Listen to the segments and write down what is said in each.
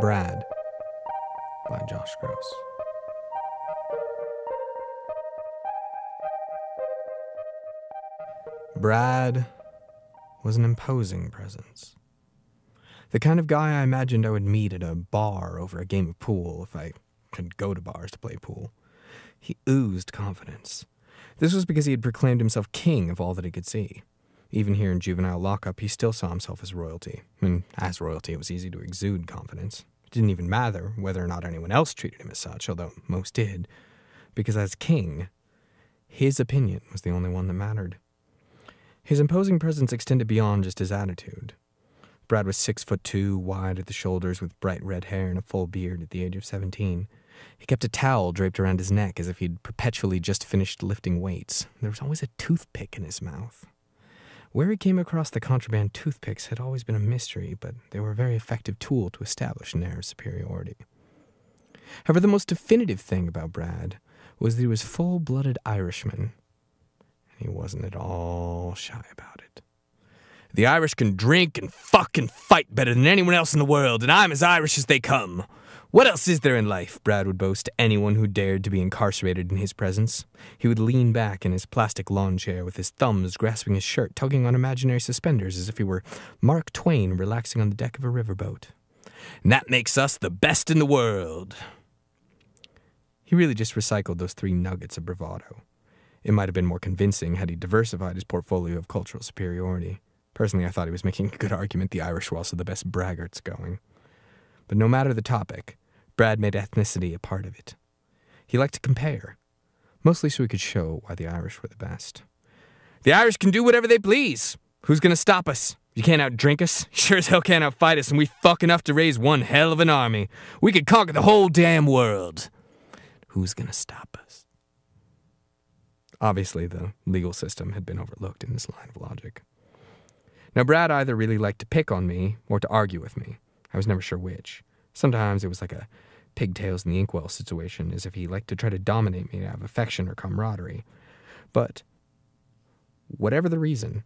Brad by Josh Gross. Brad was an imposing presence. The kind of guy I imagined I would meet at a bar over a game of pool, if I could go to bars to play pool. He oozed confidence. This was because he had proclaimed himself king of all that he could see. Even here in juvenile lockup, he still saw himself as royalty. And as royalty, it was easy to exude confidence. It didn't even matter whether or not anyone else treated him as such, although most did. Because as king, his opinion was the only one that mattered. His imposing presence extended beyond just his attitude. Brad was 6'2", wide at the shoulders, with bright red hair and a full beard at the age of 17. He kept a towel draped around his neck as if he'd perpetually just finished lifting weights. There was always a toothpick in his mouth. Where he came across the contraband toothpicks had always been a mystery, but they were a very effective tool to establish an air of superiority. However, the most definitive thing about Brad was that he was a full-blooded Irishman, and he wasn't at all shy about it. The Irish can drink and fuck and fight better than anyone else in the world, and I'm as Irish as they come. What else is there in life? Brad would boast to anyone who dared to be incarcerated in his presence. He would lean back in his plastic lawn chair with his thumbs grasping his shirt, tugging on imaginary suspenders as if he were Mark Twain relaxing on the deck of a riverboat. And that makes us the best in the world. He really just recycled those three nuggets of bravado. It might have been more convincing had he diversified his portfolio of cultural superiority. Personally, I thought he was making a good argument the Irish were also the best braggarts going. But no matter the topic, Brad made ethnicity a part of it. He liked to compare, mostly so he could show why the Irish were the best. The Irish can do whatever they please. Who's gonna stop us? You can't outdrink us. You sure as hell can't outfight us, and we fuck enough to raise one hell of an army. We could conquer the whole damn world. Who's gonna stop us? Obviously, the legal system had been overlooked in this line of logic. Now, Brad either really liked to pick on me or to argue with me. I was never sure which. Sometimes it was like a pigtails in the inkwell situation, as if he liked to try to dominate me out of affection or camaraderie. But whatever the reason,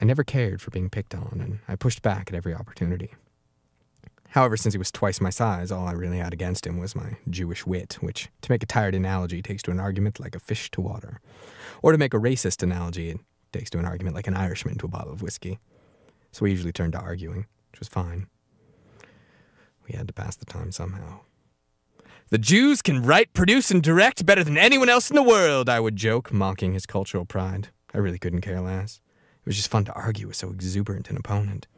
I never cared for being picked on, and I pushed back at every opportunity. However, since he was twice my size, all I really had against him was my Jewish wit, which, to make a tired analogy, takes to an argument like a fish to water. Or to make a racist analogy, it takes to an argument like an Irishman to a bottle of whiskey. So we usually turned to arguing, which was fine. We had to pass the time somehow. The Jews can write, produce, and direct better than anyone else in the world, I would joke, mocking his cultural pride. I really couldn't care less. It was just fun to argue with so exuberant an opponent.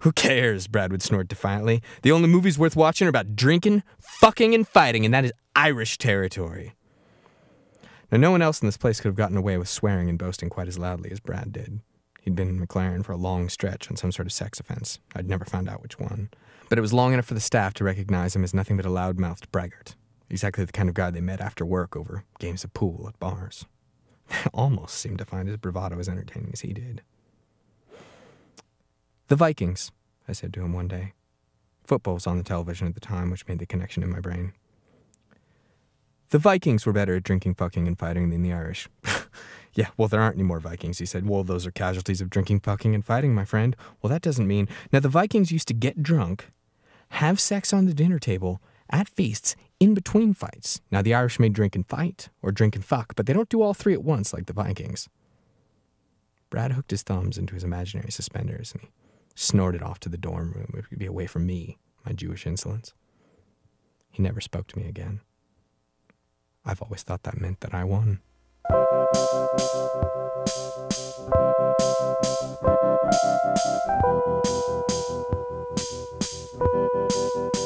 Who cares, Brad would snort defiantly. The only movies worth watching are about drinking, fucking, and fighting, and that is Irish territory. Now, no one else in this place could have gotten away with swearing and boasting quite as loudly as Brad did. He'd been in McLaren for a long stretch on some sort of sex offense. I'd never found out which one. But it was long enough for the staff to recognize him as nothing but a loud-mouthed braggart. Exactly the kind of guy they met after work over games of pool at bars. They almost seemed to find his bravado as entertaining as he did. The Vikings, I said to him one day. Football was on the television at the time, which made the connection in my brain. The Vikings were better at drinking, fucking, and fighting than the Irish. Yeah, well, there aren't any more Vikings, he said. Well, those are casualties of drinking, fucking, and fighting, my friend. Well, that doesn't mean... Now, the Vikings used to get drunk, have sex on the dinner table, at feasts, in between fights. Now, the Irish may drink and fight, or drink and fuck, but they don't do all three at once like the Vikings. Brad hooked his thumbs into his imaginary suspenders, and he snorted off to the dorm room. It could be away from me, my Jewish insolence. He never spoke to me again. I've always thought that meant that I won. Thank you.